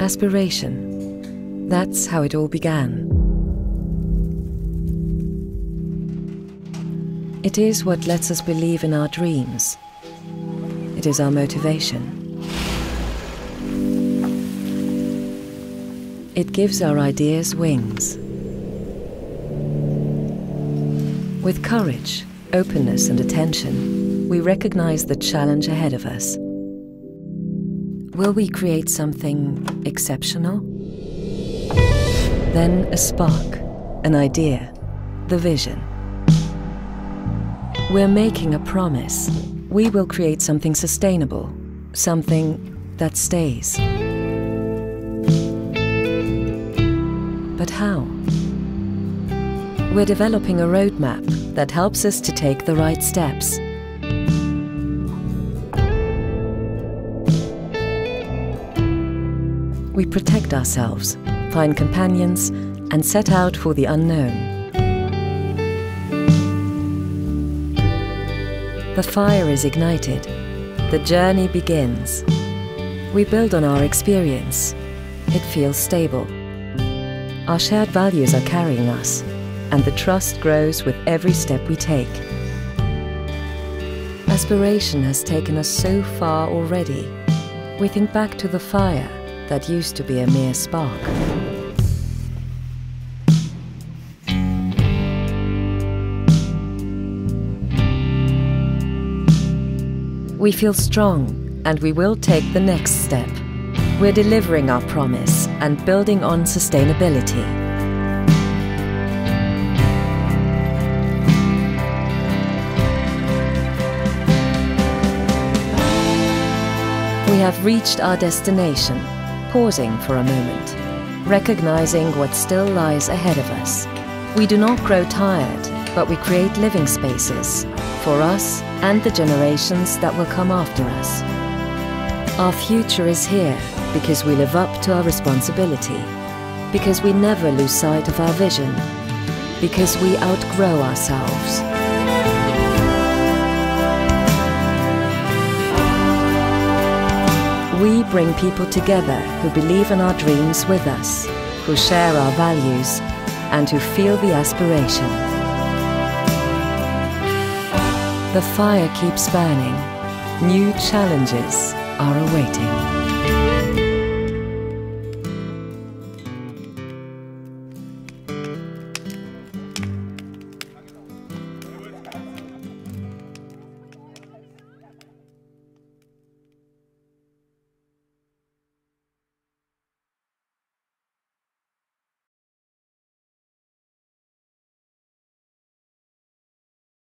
aspiration. That's how it all began. It is what lets us believe in our dreams. It is our motivation. It gives our ideas wings. With courage, openness and attention, we recognize the challenge ahead of us. Will we create something exceptional? Then a spark, an idea, the vision. We're making a promise. We will create something sustainable, something that stays. But how? We're developing a roadmap that helps us to take the right steps. We protect ourselves, find companions, and set out for the unknown. The fire is ignited. The journey begins. We build on our experience. It feels stable. Our shared values are carrying us, and the trust grows with every step we take. Aspiration has taken us so far already. We think back to the fire that used to be a mere spark. We feel strong, and we will take the next step. We're delivering our promise and building on sustainability. We have reached our destination, pausing for a moment, recognizing what still lies ahead of us. We do not grow tired, but we create living spaces for us and the generations that will come after us. Our future is here because we live up to our responsibility, because we never lose sight of our vision, because we outgrow ourselves. We bring people together who believe in our dreams with us, who share our values, and who feel the aspiration. The fire keeps burning. New challenges are awaiting.